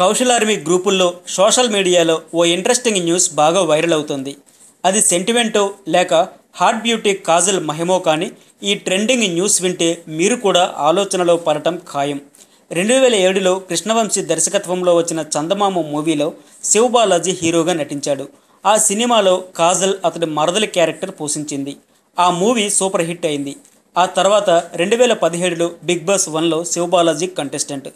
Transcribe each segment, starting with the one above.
Kaushal army గ్రూపుల్లో social మీడియాలో ఓ ఇంట్రెస్టింగ్ న్యూస్ బాగా వైరల్ అవుతుంది. అది సెంటిమెంటో లేక హాట్ బ్యూటీ కాజల్ మహిమో కానీ ఈ ట్రెండింగ్ న్యూస్ వింటే మీరు కూడా ఆలోచనలో పడటం ఖాయం. 2007లో కృష్ణవంశీ దర్శకత్వంలో వచ్చిన చందమామ మూవీలో శివబాలాజీ హీరోగా నటించాడు. ఆ సినిమాలో కాజల్ అతడి మరదలి క్యారెక్టర్ పోషించింది. ఆ మూవీ సూపర్ హిట్ అయింది. ఆ తర్వాత 2017లో బిగ్ బాస్ 1లో శివబాలాజీ కంటెస్టెంట్.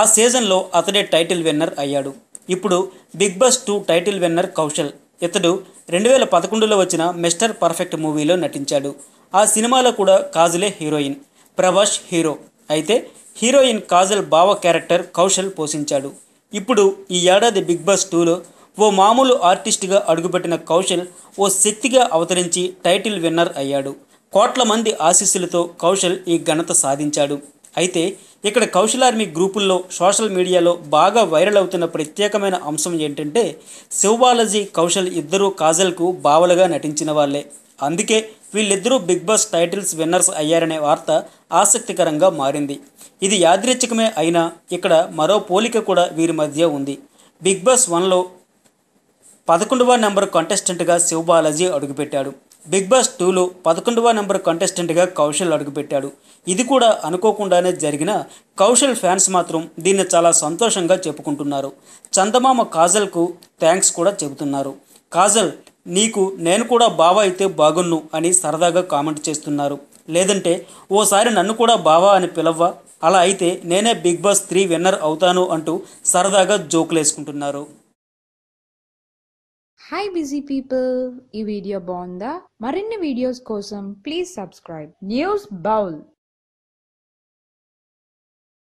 ఆ సీజన్లో అతడే టైటిల్ విన్నర్ అయ్యాడు. ఇప్పుడు big Boss 2 title winner Kaushal. ఇతడు 2011లో వచ్చిన మిస్టర్ పర్ఫెక్ట్ మూవీలో నటించాడు. ఆ సినిమాలో కూడా కాజలే హీరోయిన్, ప్రభాస్ హీరో. అయితే హీరోయిన్ కాజల్ బావ క్యారెక్టర్ కౌశల్ పోషించాడు. ఇప్పుడు ఈ ఏడాది బిగ్ బాస్ 2లో ఓ మామూలు ఆర్టిస్ట్గా అడుగుపెట్టిన కౌశల్ ఓ శక్తిగా అవతరించి టైటిల్ విన్నర్ అయ్యాడు. కోట్ల మంది ఆశీస్సులతో కౌశల్ ఈ ఘనత సాధించాడు. అయితే ఇక్కడ కౌశల్ ఆర్మీ గ్రూపుల్లో సోషల్ మీడియాలో బాగా వైరల్ అవుతున్న ప్రత్యేకమైన అంశం ఏంటంటే శివబాలాజీ కౌశల్ ఇద్దరూ కాజల్కు బావలుగా నటించిన వాళ్ళే. అందుకే వీళ్ళిద్దరూ బిగ్ బాస్ టైటిల్స్ విన్నర్స్ అయ్యారనే వార్త ఆసక్తికరంగా మారింది. ఇది యాదృచ్ఛికమే అయినా ఇక్కడ మరో పోలిక కూడా వీరి మధ్య ఉంది. బిగ్ బాస్ 1లో 11వ నెంబర్ కంటెస్టెంట్గా శివబాలాజీ అడుగుపెట్టాడు. బిగ్ బాస్ 2లో 11వ నెంబర్ కంటెస్టెంట్గా కౌశల్ అడుగుపెట్టాడు. ఇది కూడా అనుకోకుండానే జరిగిన కౌశల్ ఫ్యాన్స్ మాత్రం దీన్ని చాలా సంతోషంగా చెప్పుకుంటున్నారు. చందమామ కాజల్కు థ్యాంక్స్ కూడా చెబుతున్నారు. కాజల్ నీకు నేను కూడా బావ అయితే బాగున్ను అని సరదాగా కామెంట్ చేస్తున్నారు. లేదంటే ఓసారి నన్ను కూడా బావా అని పిలవ్వా, అలా అయితే నేనే బిగ్ బాస్ 3 విన్నర్ అవుతాను అంటూ సరదాగా జోకులేసుకుంటున్నారు. హాయ్ బిజీ పీపుల్, ఈ వీడియో బాగుందా? మరిన్ని వీడియోస్ కోసం ప్లీజ్ సబ్స్క్రైబ్ న్యూస్ బౌల్.